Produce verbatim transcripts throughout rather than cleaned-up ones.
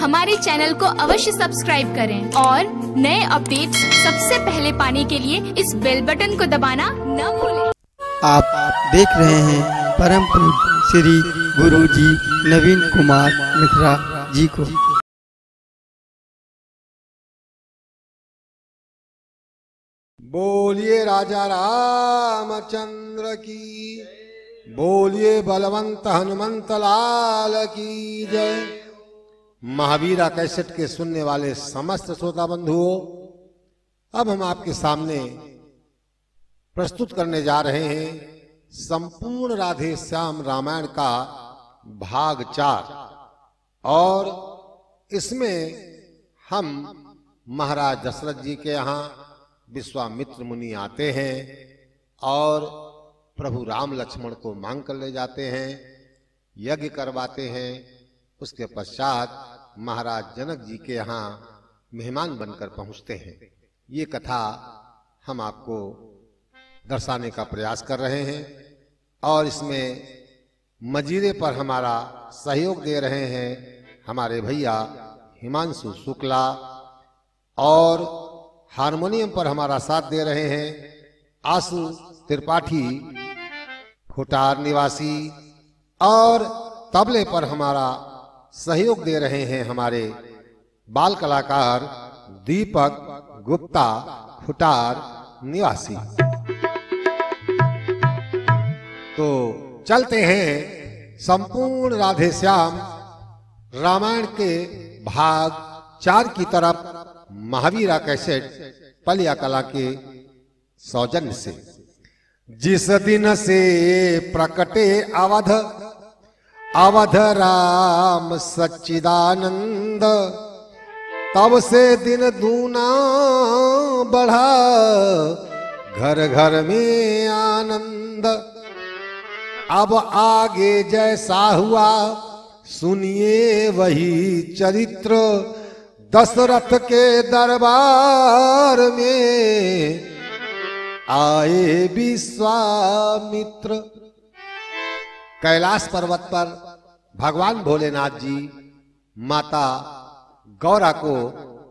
हमारे चैनल को अवश्य सब्सक्राइब करें और नए अपडेट्स सबसे पहले पाने के लिए इस बेल बटन को दबाना न भूलें। आप देख रहे हैं परम पूज्य श्री गुरु जी नवीन कुमार मिश्रा जी को। बोलिए राजा रामचंद्र की, बोलिए बलवंत हनुमंत लाल की जय। महावीरा कैसेट के सुनने वाले समस्त श्रोता बंधुओं, अब हम आपके सामने प्रस्तुत करने जा रहे हैं संपूर्ण राधे श्याम रामायण का भाग चार, और इसमें हम महाराज दशरथ जी के यहाँ विश्वामित्र मुनि आते हैं और प्रभु राम लक्ष्मण को मांग कर ले जाते हैं, यज्ञ करवाते हैं। उसके पश्चात महाराज जनक जी के यहाँ मेहमान बनकर पहुँचते हैं। ये कथा हम आपको दर्शाने का प्रयास कर रहे हैं और इसमें मजीरे पर हमारा सहयोग दे रहे हैं हमारे भैया हिमांशु शुक्ला, और हारमोनियम पर हमारा साथ दे रहे हैं आशु त्रिपाठी खुटार निवासी, और तबले पर हमारा सहयोग दे रहे हैं हमारे बाल कलाकार दीपक गुप्ता खुटार निवासी। तो चलते हैं संपूर्ण राधे श्याम रामायण के भाग चार की तरफ महावीरा कैसेट पलिया कला के सौजन्य से। जिस दिन से प्रकटे अवध अवध राम सच्चिदानंद, तब से दिन दूना बढ़ा घर घर में आनंद। अब आगे जैसा हुआ सुनिए वही चरित्र, दशरथ के दरबार में आए विश्वामित्र। कैलाश पर्वत पर भगवान भोलेनाथ जी माता गौरा को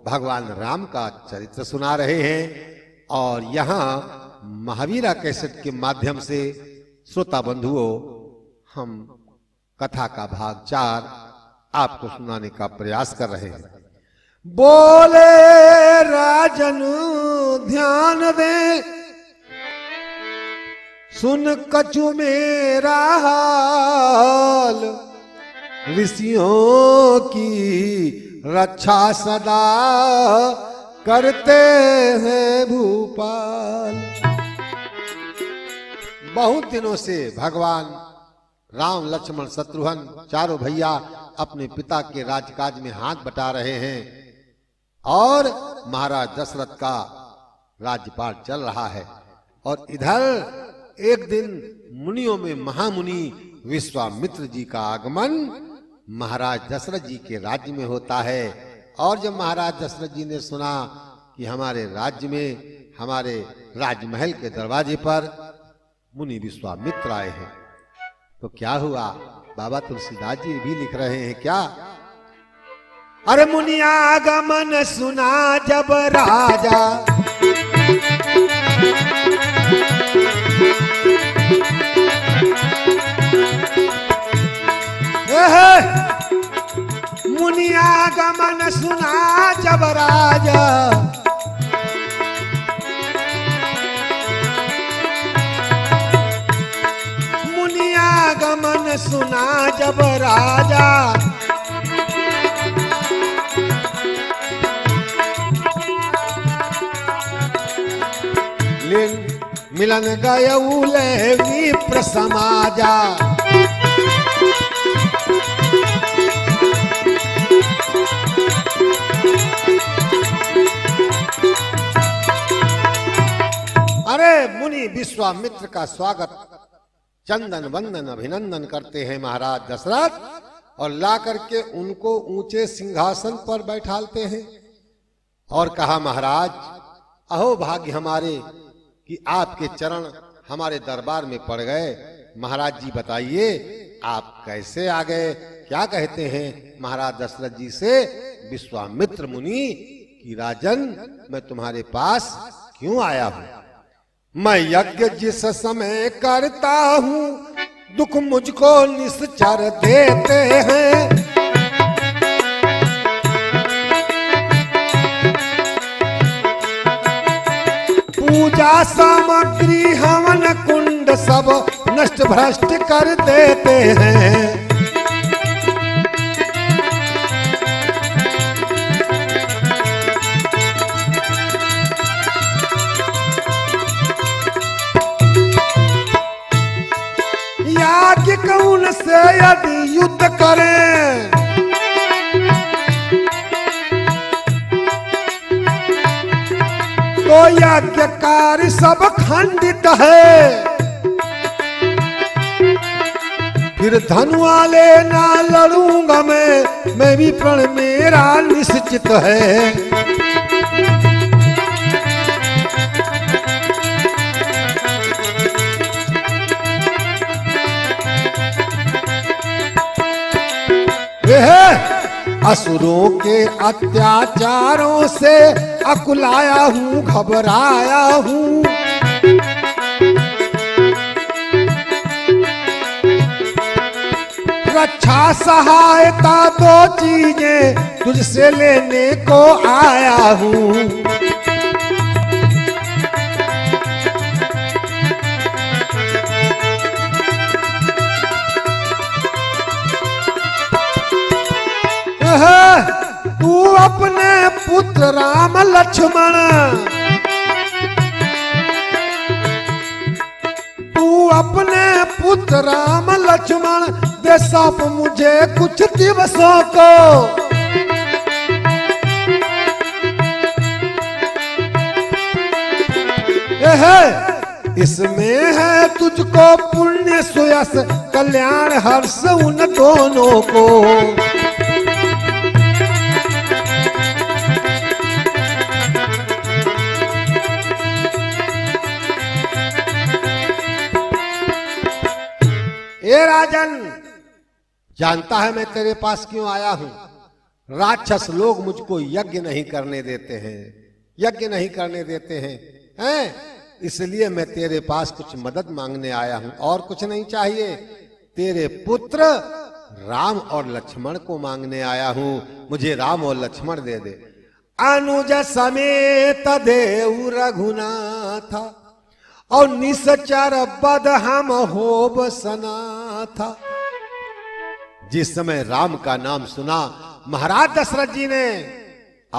भगवान राम का चरित्र सुना रहे हैं, और यहाँ महावीरा कैसेट के माध्यम से श्रोता बंधुओं हम कथा का भाग चार आपको सुनाने का प्रयास कर रहे हैं। बोले राजन ध्यान दें, सुन कछु मेरा हाल, ऋषियों की रक्षा सदा करते हैं भूपाल। बहुत दिनों से भगवान राम लक्ष्मण शत्रुघ्न चारों भैया अपने पिता के राजकाज में हाथ बटा रहे हैं और महाराज दशरथ का राज्यपाठ चल रहा है, और इधर एक दिन मुनियों में महामुनि विश्वामित्र जी का आगमन महाराज दशरथ जी के राज्य में होता है। और जब महाराज दशरथ जी ने सुना कि हमारे राज्य में हमारे राजमहल के दरवाजे पर मुनि विश्वामित्र आए हैं, तो क्या हुआ? बाबा तुलसीदास जी भी लिख रहे हैं क्या, अरे मुनि आगमन सुना जब राजा, मुनि आगमन सुना जब राजा, मुनि आगमन सुना जब राजा, मिलन गया उले विप्र समाजा। अरे मुनि विश्वामित्र का स्वागत चंदन वंदन अभिनंदन करते हैं महाराज दशरथ, और ला करके उनको ऊंचे सिंहासन पर बैठालते हैं और कहा महाराज अहो भाग्य हमारे कि आपके चरण हमारे दरबार में पड़ गए। महाराज जी बताइए आप कैसे आ गए, क्या कहते हैं महाराज दशरथ जी से, विश्वामित्र मुनि कि राजन मैं तुम्हारे पास क्यों आया हूं। मैं यज्ञ जिस समय करता हूं दुख मुझको निश्चर देते हैं, पूजा सामग्री हवन कुंड सब नष्ट भ्रष्ट कर देते हैं। याज्ञ कौन से यदि युद्ध करें, यज्ञ कार्य सब खंडित है। फिर धन वाले ना लड़ूंगा मैं, मैं भी प्रण मेरा निश्चित है। असुरों के अत्याचारों से अकुलाया हूँ घबराया हूँ, रक्षा सहायता दो चीजें तुझसे लेने को आया हूँ। तू अपने पुत्र राम लक्ष्मण, तू अपने पुत्र राम लक्ष्मण दे सौंप मुझे कुछ दिवसों को, इसमें है तुझको पुण्य सुयस कल्याण हर्ष उन दोनों को। हे राजन जानता है मैं तेरे पास क्यों आया हूं। राक्षस लोग मुझको यज्ञ नहीं करने देते हैं, यज्ञ नहीं करने देते हैं हैं इसलिए मैं तेरे पास कुछ मदद मांगने आया हूं, और कुछ नहीं चाहिए। तेरे पुत्र राम और लक्ष्मण को मांगने आया हूं, मुझे राम और लक्ष्मण दे दे। अनुज समेत देव रघुनाथ और निसचर बद हम होब सनाथा। जिस समय राम का नाम सुना महाराज दशरथ जी ने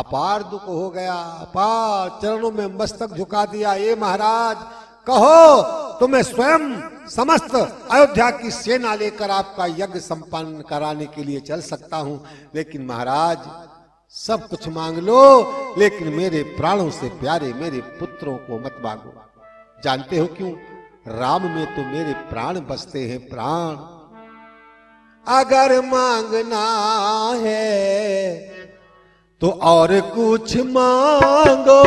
अपार दुख हो गया, अपार चरणों में मस्तक झुका दिया। ये महाराज कहो तुम्हें स्वयं समस्त अयोध्या की सेना लेकर आपका यज्ञ संपन्न कराने के लिए चल सकता हूं, लेकिन महाराज सब कुछ मांग लो लेकिन मेरे प्राणों से प्यारे मेरे पुत्रों को मत मांगो। जानते हो क्यों, राम में तो मेरे प्राण बसते हैं, प्राण। अगर मांगना है तो और कुछ मांगो,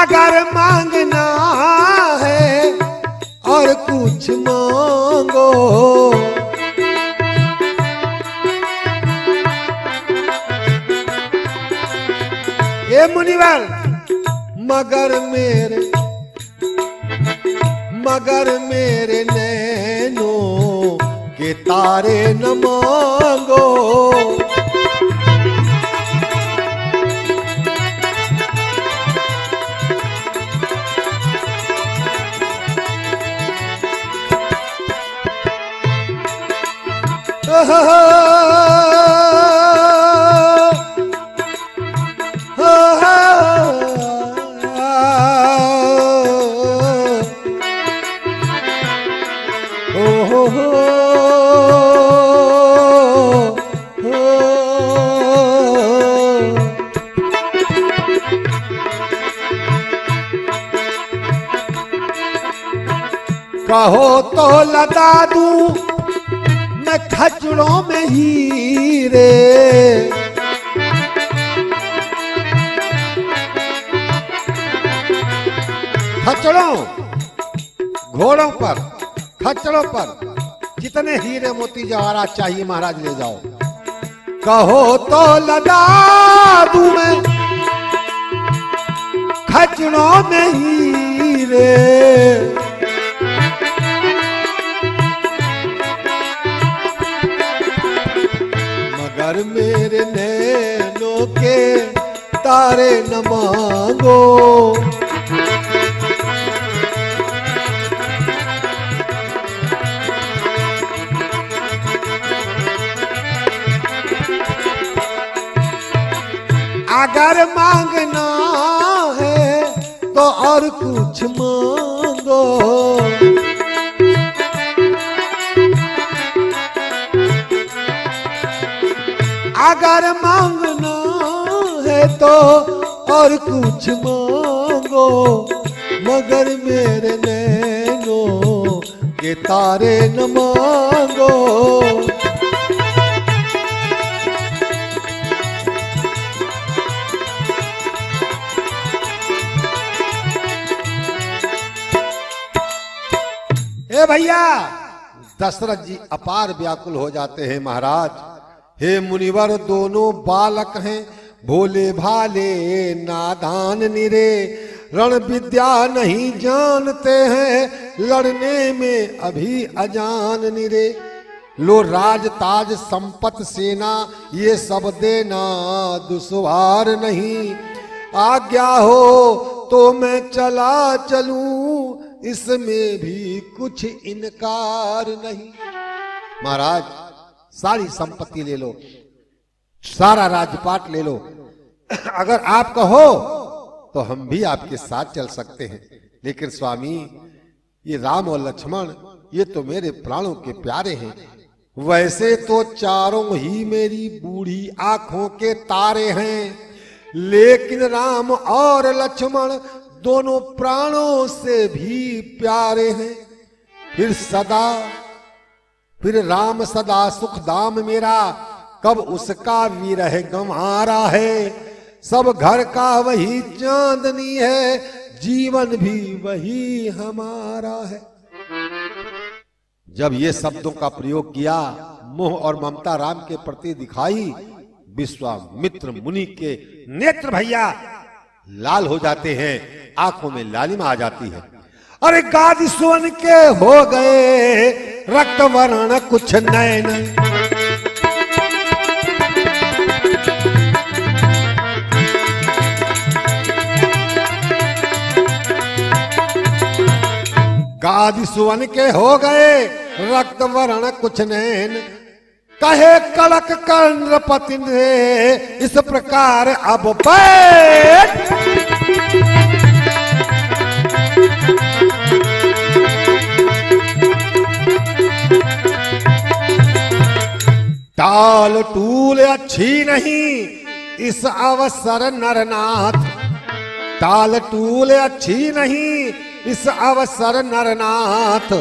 अगर मांगना और कुछ मांगो। ये मुनिवर मगर मेरे मगर मेरे नैनो के तारे न मांगो, कहो तो लगा दूं खचड़ों में हीरे, खच्चरों, घोड़ों पर, खच्चरों पर जितने हीरे मोती जवाहरात चाहिए महाराज ले जाओ। कहो तो लदा दूं मैं खच्चरों में हीरे, मगर मेरे नैनों के तारे न मांगो। अगर मांगना है तो और कुछ मांगो, अगर मांगना है तो और कुछ मांगो, मगर मेरे नैनों के तारे न मांगो। हे भैया, दशरथ जी अपार व्याकुल हो जाते हैं महाराज। हे मुनिवर दोनों बालक हैं भोले भाले नादान निरे, रण विद्या नहीं जानते हैं लड़ने में अभी अजान निरे। लो राज ताज संपत सेना ये सब देना दुश्वार नहीं, आज्ञा हो तो मैं चला चलूं इसमें भी कुछ इनकार नहीं। महाराज सारी संपत्ति ले लो, सारा राजपाट ले लो, अगर आप कहो तो हम भी आपके साथ चल सकते हैं, लेकिन स्वामी ये राम और लक्ष्मण ये तो मेरे प्राणों के प्यारे हैं। वैसे तो चारों ही मेरी बूढ़ी आंखों के तारे हैं, लेकिन राम और लक्ष्मण दोनों प्राणों से भी प्यारे हैं। फिर सदा फिर राम सदा सुखधाम मेरा, कब उसका विरह गंवारा है। सब घर का वही चांदनी है, जीवन भी वही हमारा है। जब ये शब्दों का प्रयोग किया, मोह और ममता राम के प्रति दिखाई, विश्वामित्र मुनि के नेत्र भैया लाल हो जाते हैं, आंखों में लालिमा आ जाती है। अरे गादी सुवन के हो गए रक्त वर्ण कुछ नयन, गादी सुवन के हो गए रक्त वर्ण कुछ नयन, कहे कलक कर्णपति ने इस प्रकार अब बैठ। टाल टूल अच्छी नहीं इस अवसर नरनाथ, टाल टूल अच्छी नहीं इस अवसर नरनाथ,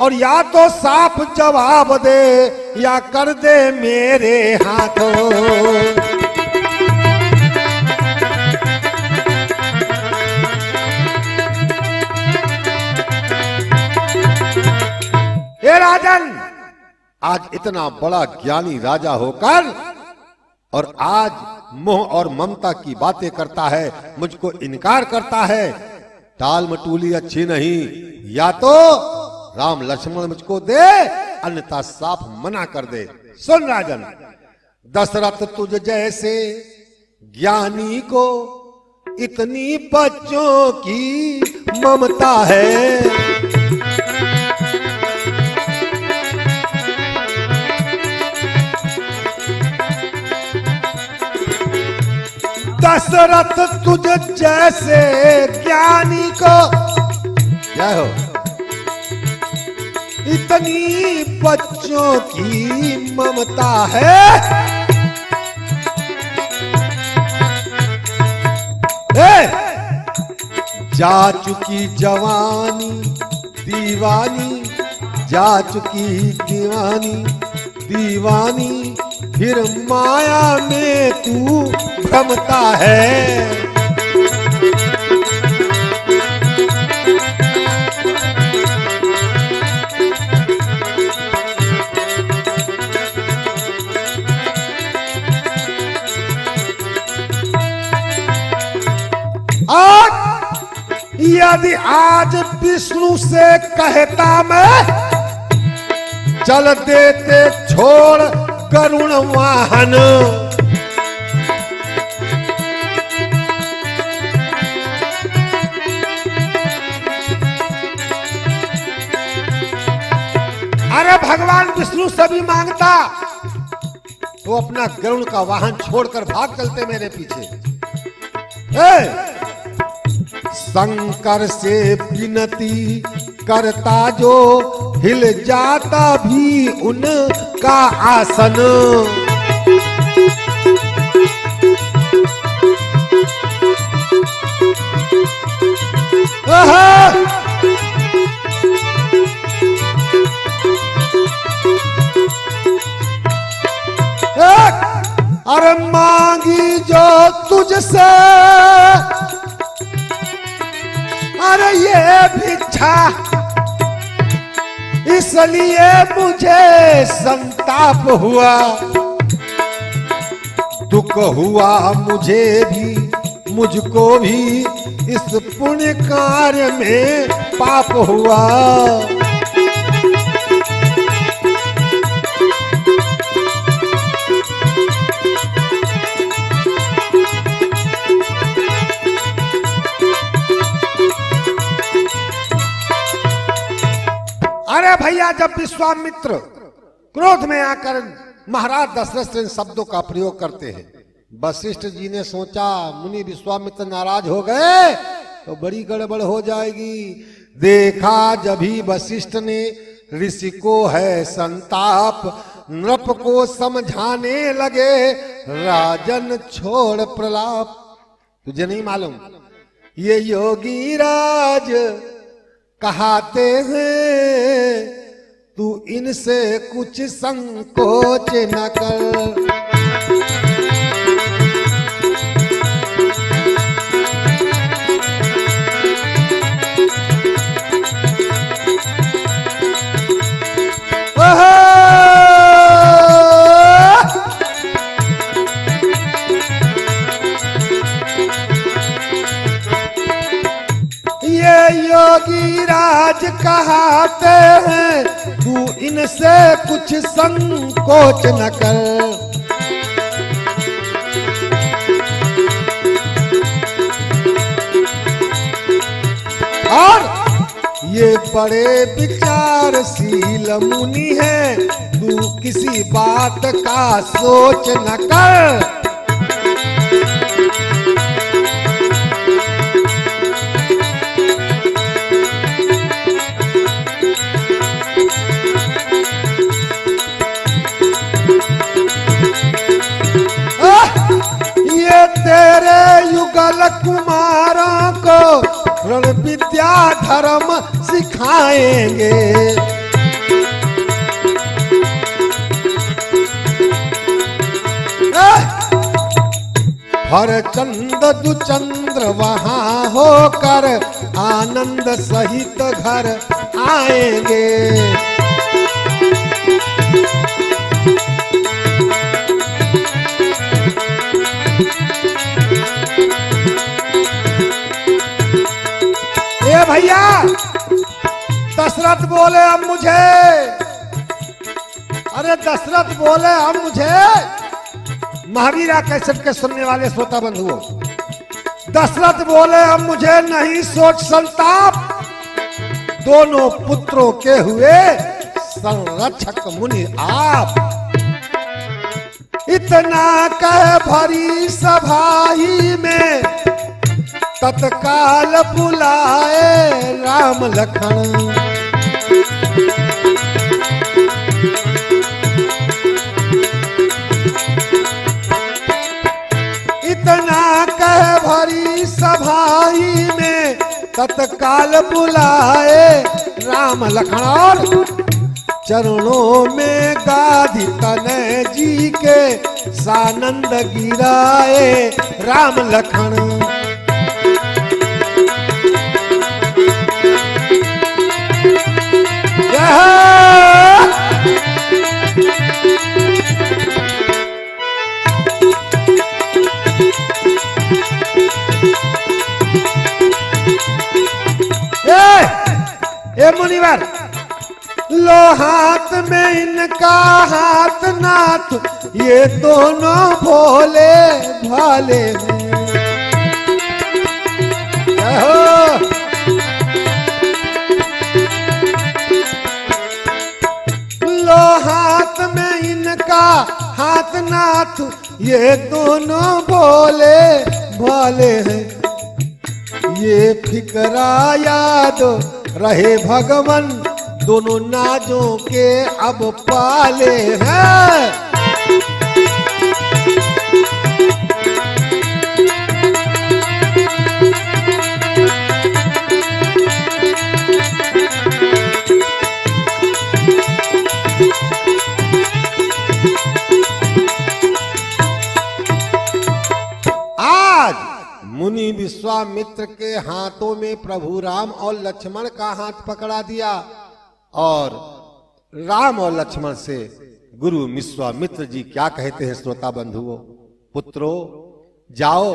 और या तो साफ जवाब दे या कर दे मेरे हाथों। हे राजन, आज इतना बड़ा ज्ञानी राजा होकर और आज मोह और ममता की बातें करता है, मुझको इनकार करता है। टाल मटूली अच्छी नहीं, या तो राम लक्ष्मण मुझको दे अन्यथा साफ मना कर दे। सुन राजन, दशरथ तुझ जैसे ज्ञानी को इतनी बच्चों की ममता है, दशरथ तुझ जैसे ज्ञानी को जय हो इतनी बच्चों की ममता है। ए! जा चुकी जवानी दीवानी, जा चुकी दीवानी दीवानी, फिर माया में तू भ्रमता है। यदि आज विष्णु से कहता मैं, चल देते छोड़ करुण वाहन। अरे भगवान विष्णु सभी मांगता तो अपना गरुड़ का वाहन छोड़कर भाग चलते मेरे पीछे। ए! शंकर से विनती करता जो हिल जाता भी उनका आसन। आहा! अरे मांगी जो तुझसे अरे ये भिक्षा, इसलिए मुझे संताप हुआ, दुख हुआ मुझे भी, मुझको भी इस पुण्य कार्य में पाप हुआ। अरे भैया, जब विश्वामित्र क्रोध में आकर महाराज दशरथ से इन शब्दों का प्रयोग करते हैं, वशिष्ठ जी ने सोचा मुनि विश्वामित्र नाराज हो गए तो बड़ी गड़बड़ हो जाएगी। देखा जब ही वशिष्ठ ने ऋषि को है संताप, नृप को समझाने लगे राजन छोड़ प्रलाप। तुझे नहीं मालूम ये योगी राज कहते हैं, तू इनसे कुछ संकोच न कर। योगी राज कहते हैं, तू इनसे कुछ संकोच न कर। और ये बड़े विचारशील मुनि हैं, तू किसी बात का सोच न कर। तेरे युगल कुमारों को रण विद्या धर्म सिखाएंगे। हर चंद दुचंद्र वहां होकर आनंद सहित घर आएंगे। भैया दशरथ बोले हम मुझे, अरे दशरथ बोले हम मुझे, महावीरा कैसेट के सुनने वाले श्रोता बंधुओं, दशरथ बोले हम मुझे नहीं सोच संताप, दोनों पुत्रों के हुए संरक्षक मुनि आप। इतना कह भरी सभा ही में तत्काल बुलाए राम लखन। इतना कह भरी सभाई में तत्काल बुलाए राम लखन। और चरणों में गाधि तनय जी के सानंद गिराए राम लखन। हे मुनिवर लो हाथ में इनका हाथ नाथ ये दोनों भोले भाले हैं। हाथ में इनका हाथ नाथ ये दोनों भोले भाले हैं। ये फिकरा याद रहे भगवन दोनों नाजों के अब पाले हैं। मुनि विश्वामित्र के हाथों में प्रभु राम और लक्ष्मण का हाथ पकड़ा दिया और राम और लक्ष्मण से गुरु विश्वामित्र जी क्या कहते हैं। श्रोता बंधुओं, पुत्रो जाओ,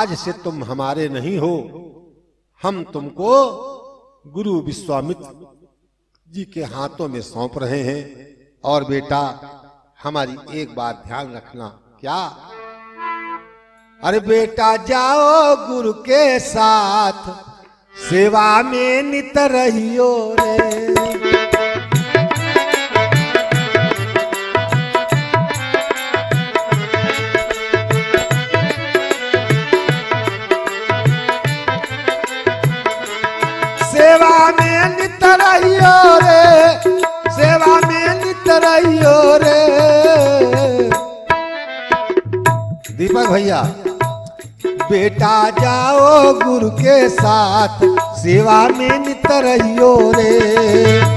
आज से तुम हमारे नहीं हो, हम तुमको गुरु विश्वामित्र जी के हाथों में सौंप रहे हैं। और बेटा हमारी एक बात ध्यान रखना। क्या? अरे बेटा जाओ गुरु के साथ सेवा में नित रहियो रे। सेवा में नित रहियो रे, सेवा में नित रहियो रे। दीपक भैया, बेटा जाओ गुरु के साथ सेवा में नित रहियो रे।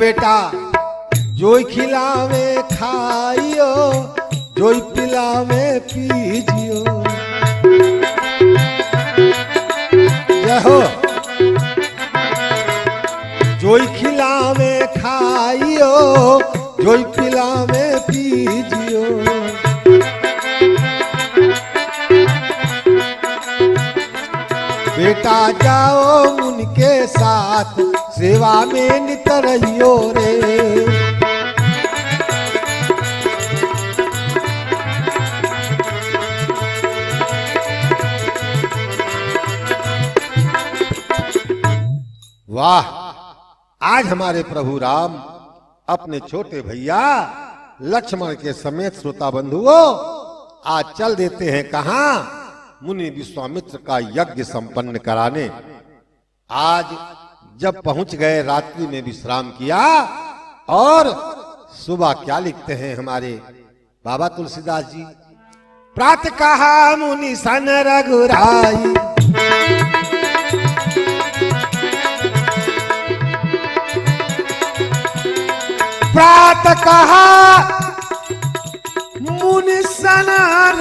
बेटा जोई खिलावे खाइयो, जोई पिलावे पीजियो। जोई खिलावे खाइयो, जोई पिलावे पीजियो। बेटा जाओ उनके साथ सेवा में नित रहियो रे। वाह, आज हमारे प्रभु राम अपने छोटे भैया लक्ष्मण के समेत श्रोता बंधुओं आज चल देते हैं कहाँ? मुनि विश्वामित्र का यज्ञ संपन्न कराने। आज जब पहुंच गए, रात्रि में विश्राम किया और सुबह क्या लिखते हैं हमारे बाबा तुलसीदास जी? प्रातः कहा मुनि सन रघुराई, प्रातः कहा मुनि सन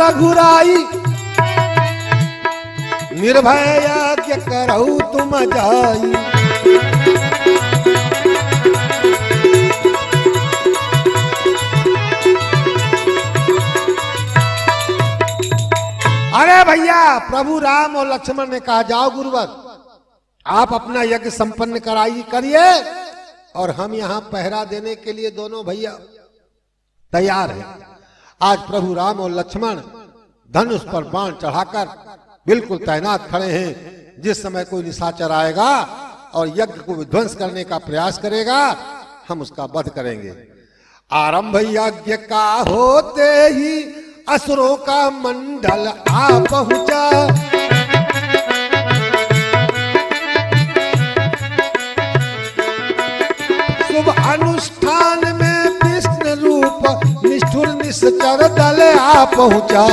रघुराई, निर्भय यज्ञ करऊ तुम जाई। अरे भैया, प्रभु राम और लक्ष्मण ने कहा जाओ गुरुवर, आप अपना यज्ञ संपन्न कराइए करिए और हम यहां पहरा देने के लिए दोनों भैया तैयार हैं। आज प्रभु राम और लक्ष्मण धनुष पर बाण चढ़ाकर बिल्कुल तैनात खड़े हैं। जिस समय कोई निशाचर आएगा और यज्ञ को विध्वंस करने का प्रयास करेगा, हम उसका वध करेंगे। आरंभ यज्ञ का होते ही असुरों का मंडल आ पहुंचा। शुभ अनुष्ठान में विष्णु रूप निष्ठुर निश्चर दल आ पहुंचा।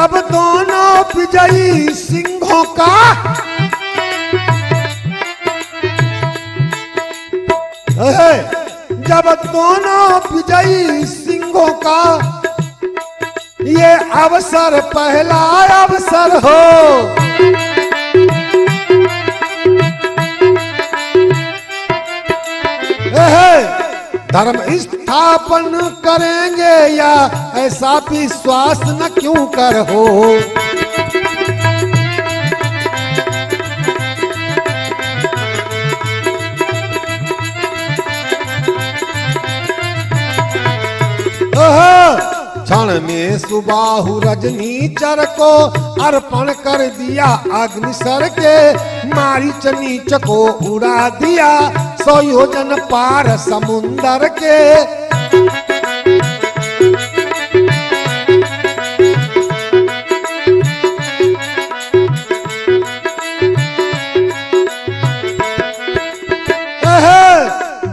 जब दोनों विजयी सिंहों का जब दोनों विजयी सिंहों का ये अवसर पहला अवसर हो, धर्म स्थापन करेंगे या ऐसा विश्वास न क्यों कर हो। क्षण में सुबाहु रजनी चर को अर्पण कर दिया, अग्निसर के मारीच नीच को उड़ा दिया, सौ योजन पार समुंदर के।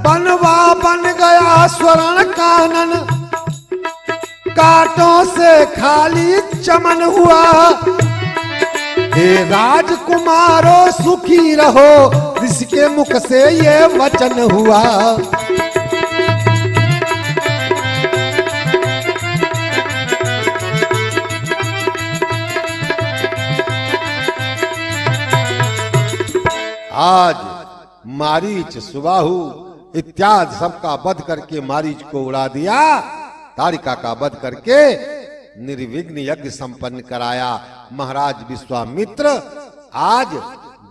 बनवा बन गया स्वर्ण कानन, कांटों से खाली चमन हुआ, हे राजकुमारो सुखी रहो, जिसके मुख से ये वचन हुआ। आज मारीच सुबाहु इत्यादि सबका वध करके मारीच को उड़ा दिया, तारिका का वध करके निर्विघ्न यज्ञ संपन्न कराया। महाराज विश्वामित्र आज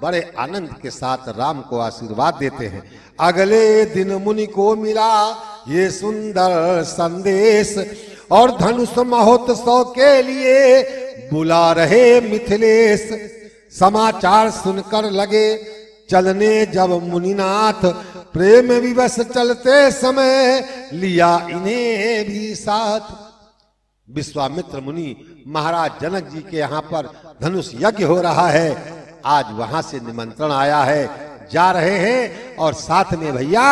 बड़े आनंद के साथ राम को आशीर्वाद देते हैं। अगले दिन मुनि को मिला ये सुंदर संदेश, और धनुष महोत्सव के लिए बुला रहे मिथिलेश। समाचार सुनकर लगे चलने जब मुनिनाथ, प्रेम विवश चलते समय लिया इन्हें भी साथ। विश्वामित्र मुनि महाराज जनक जी के यहाँ पर धनुष यज्ञ हो रहा है, आज वहां से निमंत्रण आया है, जा रहे हैं, और साथ में भैया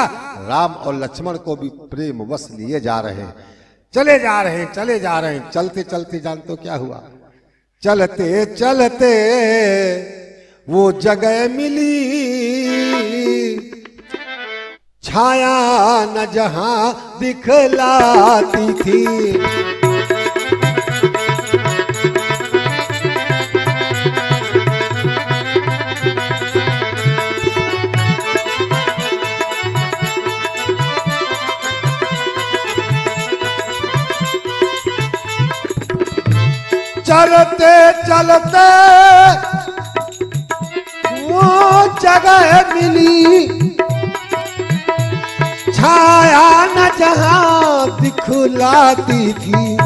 राम और लक्ष्मण को भी प्रेम वश लिए जा रहे हैं। चले जा रहे हैं, चले जा रहे हैं, चलते चलते जानते हो क्या हुआ, चलते चलते वो जगह मिली छाया न जहां दिखलाती थी। चलते चलते वो जगह मिली छाया न जहां दिखलाती थी,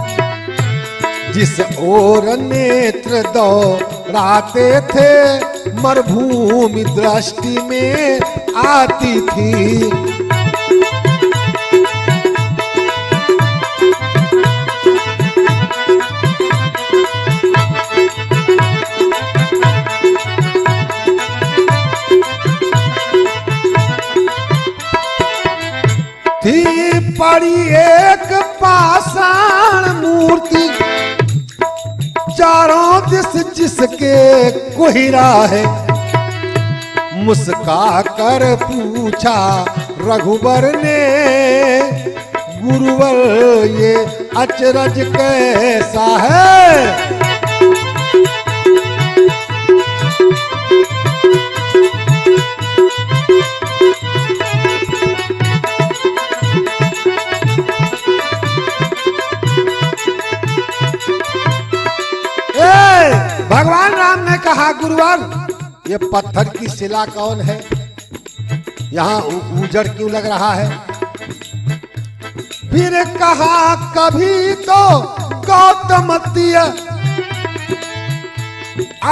जिस ओर नेत्र दौड़ाते थे मरुभूमि दृष्टि में आती थी। बड़ी एक पाषाण मूर्ति चारों दिस जिसके कोहिरा है, मुस्का कर पूछा रघुवर ने गुरुवर ये अचरज कैसा है। भगवान राम ने कहा गुरुवर ये पत्थर की शिला कौन है, यहाँ उजड़ क्यों लग रहा है। फिर कहा कभी तो गौतमतीय,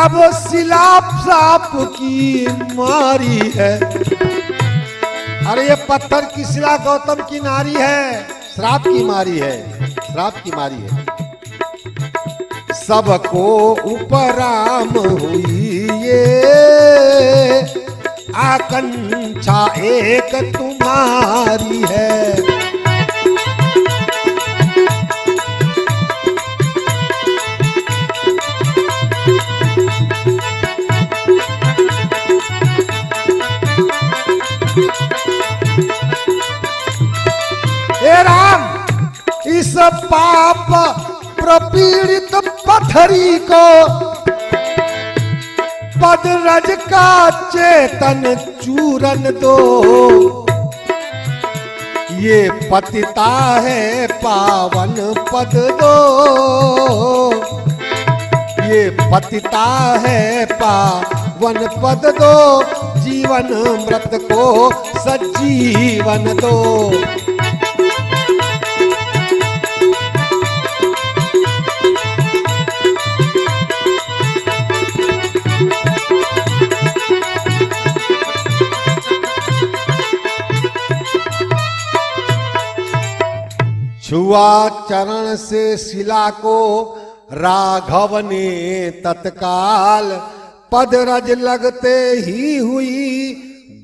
अब शिला सांप की मारी है। अरे ये पत्थर की शिला गौतम की नारी है, श्राप की मारी है, श्राप की मारी है। सबको उपराम हुई ये आकांक्षा एक तुम्हारी है। मिश्रित पथरी को पदरज का चेतन चूरन दो, ये पतिता है पावन पद दो, ये पतिता है पावन पद दो, जीवन मृत को सजीवन दो। छुआ चरण से शिला को राघव ने तत्काल पदरज लगते ही हुई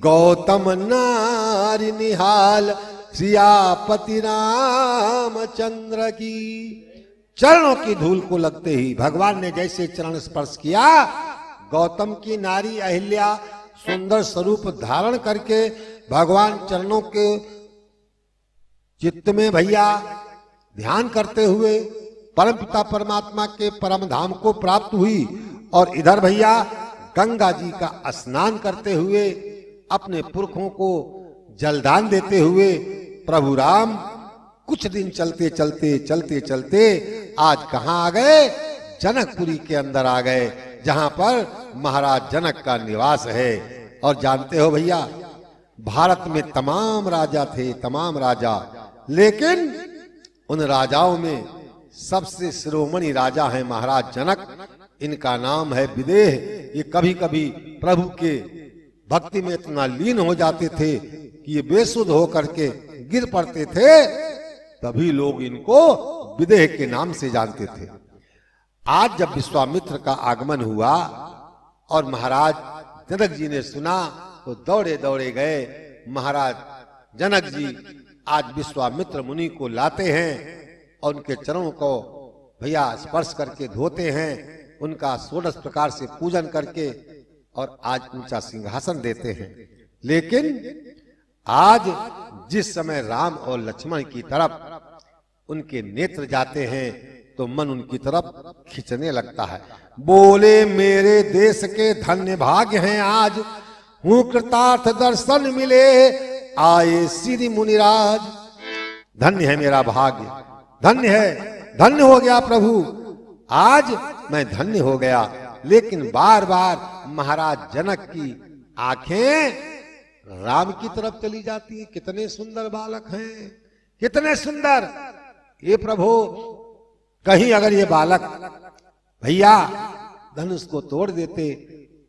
गौतम नारी निहाल। सियापति राम चंद्र की चरणों की धूल को लगते ही भगवान ने जैसे चरण स्पर्श किया, गौतम की नारी अहिल्या सुंदर स्वरूप धारण करके भगवान चरणों के चित्त में भैया ध्यान करते हुए परम पिता परमात्मा के परम धाम को प्राप्त हुई। और इधर भैया गंगा जी का स्नान करते हुए अपने पुरखों को जलदान देते हुए प्रभु राम कुछ दिन चलते चलते चलते चलते आज कहाँ आ गए, जनकपुरी के अंदर आ गए, जहां पर महाराज जनक का निवास है। और जानते हो भैया भारत में तमाम राजा थे, तमाम राजा, लेकिन उन राजाओं में सबसे शिरोमणि राजा है महाराज जनक। इनका नाम है विदेह। ये कभी कभी प्रभु के भक्ति में इतना लीन हो जाते थे कि ये बेसुध होकर के गिर पड़ते थे, तभी लोग इनको विदेह के नाम से जानते थे। आज जब विश्वामित्र का आगमन हुआ और महाराज जनक जी ने सुना तो दौड़े दौड़े गए। महाराज जनक जी आज विश्वामित्र मुनि को लाते हैं और उनके चरणों को भैया स्पर्श करके धोते हैं, उनका षोडश प्रकार से पूजन करके और आज ऊंचा सिंहासन देते हैं। लेकिन आज जिस समय राम और लक्ष्मण की तरफ उनके नेत्र जाते हैं तो मन उनकी तरफ खींचने लगता है। बोले मेरे देश के धन्य भाग्य हैं आज, हूँ कृतार्थ दर्शन मिले आए श्री मुनिराज। धन्य है मेरा भाग्य, धन्य है, धन्य हो गया प्रभु, आज मैं धन्य हो गया। लेकिन बार बार महाराज जनक की आंखें राम की तरफ चली जाती है। कितने सुंदर बालक हैं, कितने सुंदर, ये प्रभु कहीं अगर ये बालक भैया धनुष को तोड़ देते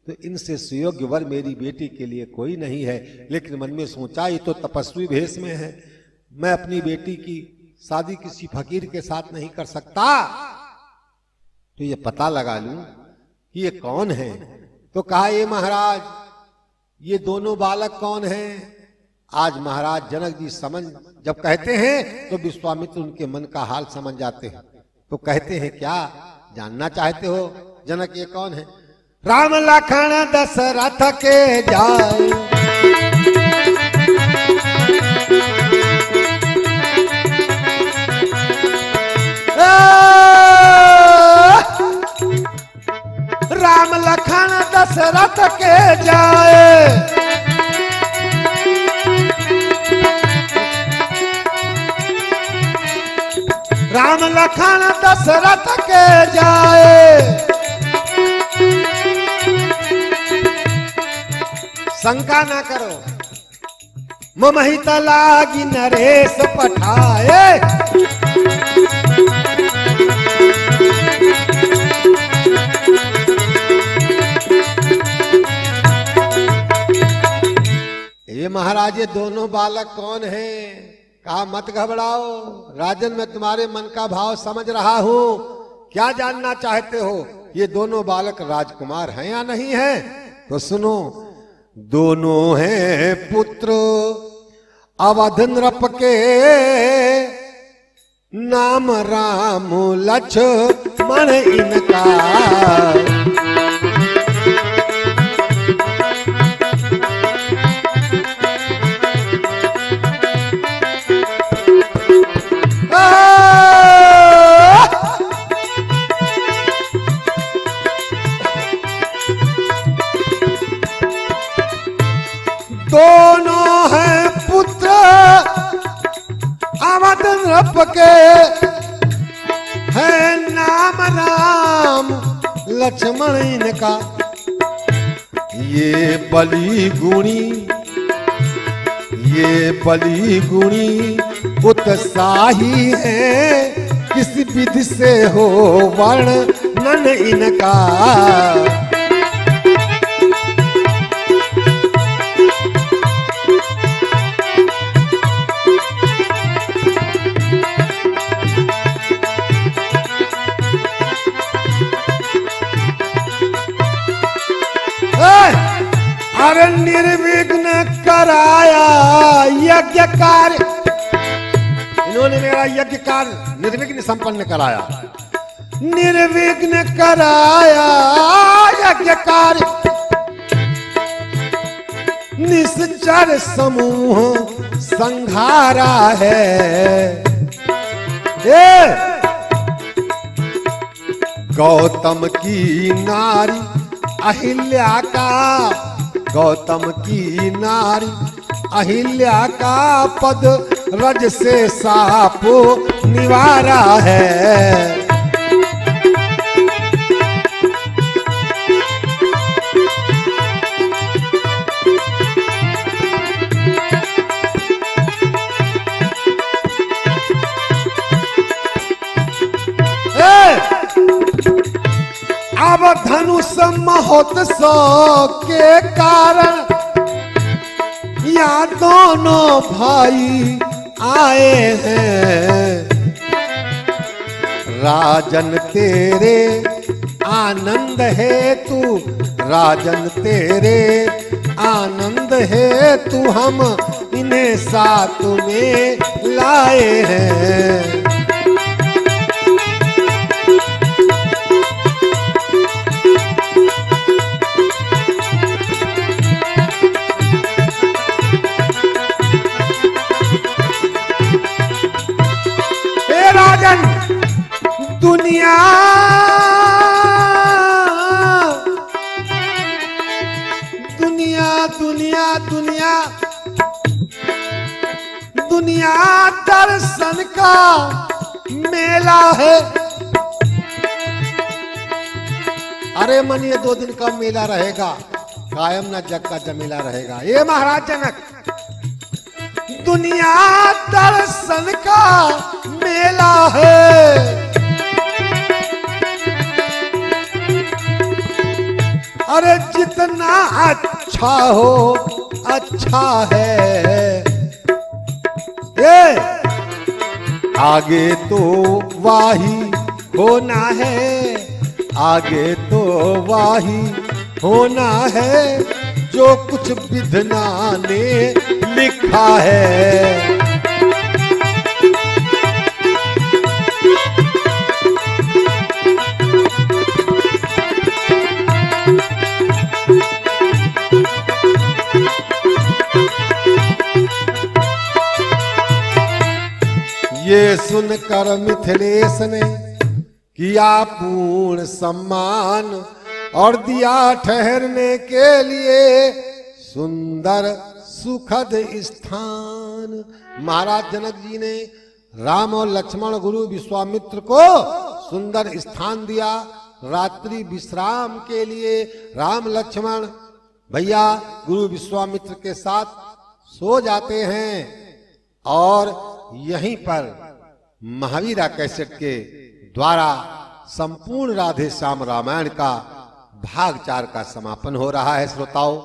तो इनसे सुयोग्य वर मेरी बेटी के लिए कोई नहीं है। लेकिन मन में सोचा ये तो तपस्वी भेष में है, मैं अपनी बेटी की शादी किसी फकीर के साथ नहीं कर सकता, तो ये पता लगा लूं कि ये कौन है। तो कहा ये महाराज ये दोनों बालक कौन हैं? आज महाराज जनक जी समझ जब कहते हैं तो विश्वामित्र उनके मन का हाल समझ जाते हैं, तो कहते हैं क्या जानना चाहते हो जनक ये कौन है? राम लखन दशरथ के जाए, राम लखन दशरथ के जाए, राम लखन दशरथ के जाए। शंका ना करो ममहित लागी नरेश पठाए, ये महाराज ये दोनों बालक कौन हैं? कहा मत घबराओ राजन, मैं तुम्हारे मन का भाव समझ रहा हूं। क्या जानना चाहते हो ये दोनों बालक राजकुमार हैं या नहीं हैं? तो सुनो, दोनों हैं पुत्र अवध नृप के, नाम राम लक्ष्मण इनका। सबके है नाम राम लक्ष्मण इनका, ये बली गुणी ये बली गुणी उत्साही है किसी विधि से हो वर्णन इनका। अरे निर्विघ्न कराया यज्ञ कार्य, इन्होंने मेरा यज्ञ कार्य निर्विघ्न संपन्न कराया। निर्विघ्न कराया यज्ञ कार्य निश्चर समूह संघारा है। ए गौतम की नारी अहिल्या का, गौतम की नारी अहिल्या का पद रज से साप निवारा है। अब धनुष महोत्सव के कारण या दोनों भाई आए हैं, राजन तेरे आनंद है तू, राजन तेरे आनंद है तू, हम इन्हें साथ में लाए हैं। दुनिया दुनिया दुनिया दुनिया दुनिया दर्शन का मेला है। अरे मन ये दो दिन का मेला रहेगा, कायम ना जग का जमेला रहेगा। ये महाराज जनक दुनिया दर्शन का मेला है। अरे जितना अच्छा हो अच्छा है, ए आगे तो वाही होना है, आगे तो वाही होना है जो कुछ विधना ने लिखा है। ये सुनकर मिथिलेश ने किया पूर्ण सम्मान और दिया ठहरने के लिए सुंदर सुखद स्थान। महाराज जनक जी ने राम और लक्ष्मण गुरु विश्वामित्र को सुंदर स्थान दिया रात्रि विश्राम के लिए। राम लक्ष्मण भैया गुरु विश्वामित्र के साथ सो जाते हैं और यहीं पर महावीरा कैसेट के द्वारा संपूर्ण राधे श्याम रामायण का भाग चार का समापन हो रहा है। श्रोताओं,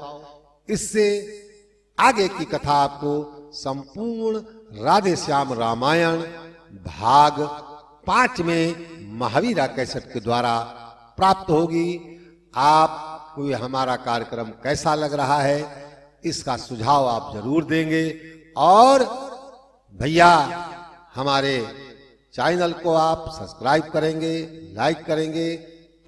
इससे आगे की कथा आपको संपूर्ण राधे श्याम रामायण भाग पांच में महावीरा कैसेट के द्वारा प्राप्त होगी। आपको हमारा कार्यक्रम कैसा लग रहा है इसका सुझाव आप जरूर देंगे और भैया हमारे चैनल को आप सब्सक्राइब करेंगे, लाइक करेंगे।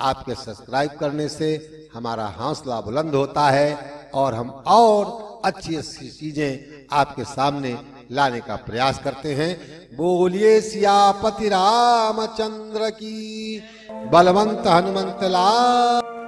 आपके सब्सक्राइब करने से हमारा हौसला बुलंद होता है और हम और अच्छी अच्छी चीजें आपके सामने लाने का प्रयास करते हैं। बोलिए सियापति रामचंद्र की, बलवंत हनुमंत लाल।